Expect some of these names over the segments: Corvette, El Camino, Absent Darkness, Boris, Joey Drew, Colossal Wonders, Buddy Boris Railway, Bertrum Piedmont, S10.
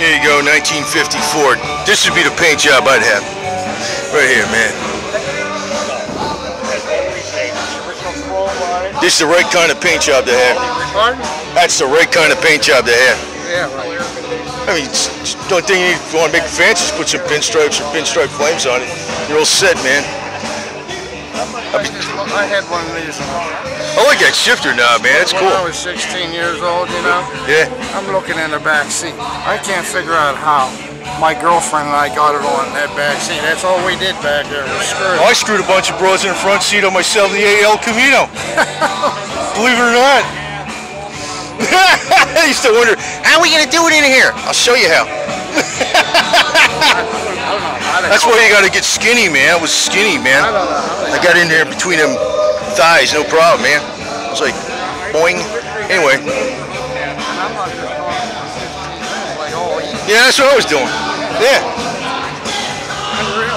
Here you go, 1954. This would be the paint job I'd have. Right here, man. This is the right kind of paint job to have. Pardon? That's the right kind of paint job to have. Yeah, right. I mean, don't think you need, want to make it fancy, just put some pinstripes or pinstripe flames on it. You're all set, man. I had one of these. I like that shifter knob, man. That's cool. When I was 16 years old, you know? Yeah. I'm looking in the back seat. I can't figure out how. My girlfriend and I got it on that back seat. That's all we did back there was screw it. I screwed a bunch of broads in the front seat on my 78 El Camino. Believe it or not. I used to wonder, how are we going to do it in here? I'll show you how. That's why you got to get skinny, man. I was skinny, man. I got in there between them thighs, no problem, man. It's like, boing. Anyway. Yeah, that's what I was doing. Yeah.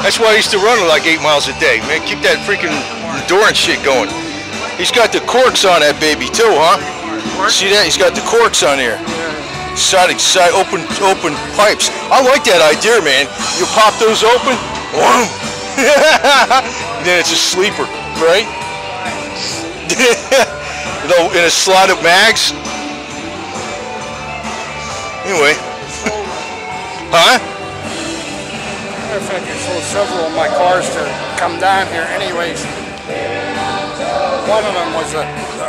That's why I used to run like 8 miles a day, man. Keep that freaking endurance shit going. He's got the corks on that baby, too, huh? See that? He's got the corks on there. Side open pipes. I like that idea, man. You pop those open, boom. Then it's a sleeper, right? In a slot of mags. Anyway. Huh? Matter of fact, I sold several of my cars to come down here anyways. One of them was the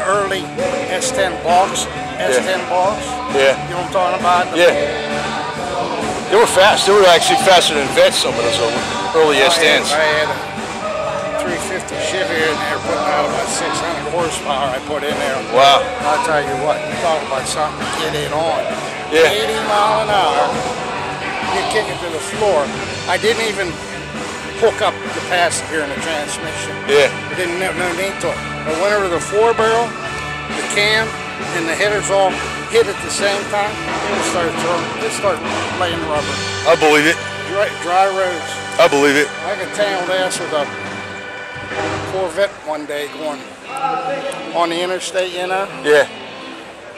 early S10 blocks. S10 balls? Yeah. You know what I'm talking about? Yeah. They were fast. They were actually faster than Vets, some of those early S10s. I had a 350 Chevy in there, putting out about 600 horsepower I put in there. Wow. I'll tell you what, you talk about something to get it on. Yeah. 80 mile an hour, you kick it to the floor. I didn't even hook up the passenger in the transmission. Yeah. I didn't have no need to it. I went over the four barrel, the cam, and the headers all hit at the same time, it'll start laying rubber. I believe it. Dry roads. I believe it. I could tangled ass with a Corvette one day going on the interstate, you know? Yeah.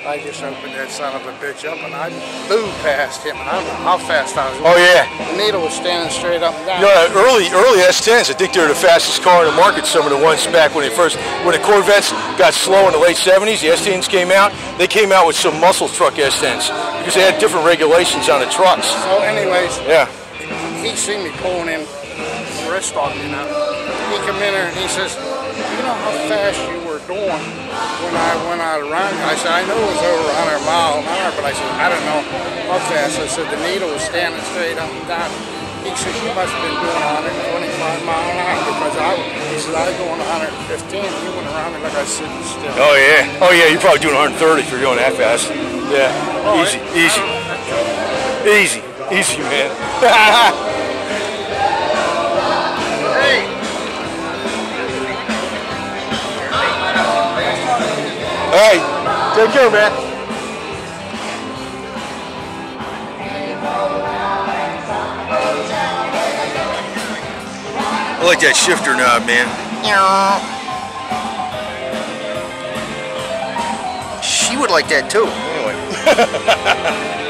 I just opened that son of a bitch up and I booed past him, and I don't know how fast I was. Oh yeah. The needle was standing straight up and down. You know, early S10s, I think they were the fastest car in the market, some of the ones back when they first, when the Corvettes got slow in the late 70s, the S10s came out, they came out with some muscle truck S10s, because they had different regulations on the trucks. So anyways, yeah. He seen me pulling in the wrist off, you know. He come in there and he says, you know how fast you were doing when I went out around? I said, I know it was over 100 miles an hour, but I said, I don't know how fast. I said, the needle was standing straight up and down. He said, you must have been doing 125 miles an hour, because he said, I was going 115, and you went around me like I was sitting still. Oh, yeah. Oh, yeah, you're probably doing 130 if you're going that fast. Yeah. Oh, easy, man. Hey. Hey, take care, man. I like that shifter knob, man. She would like that too. Anyway.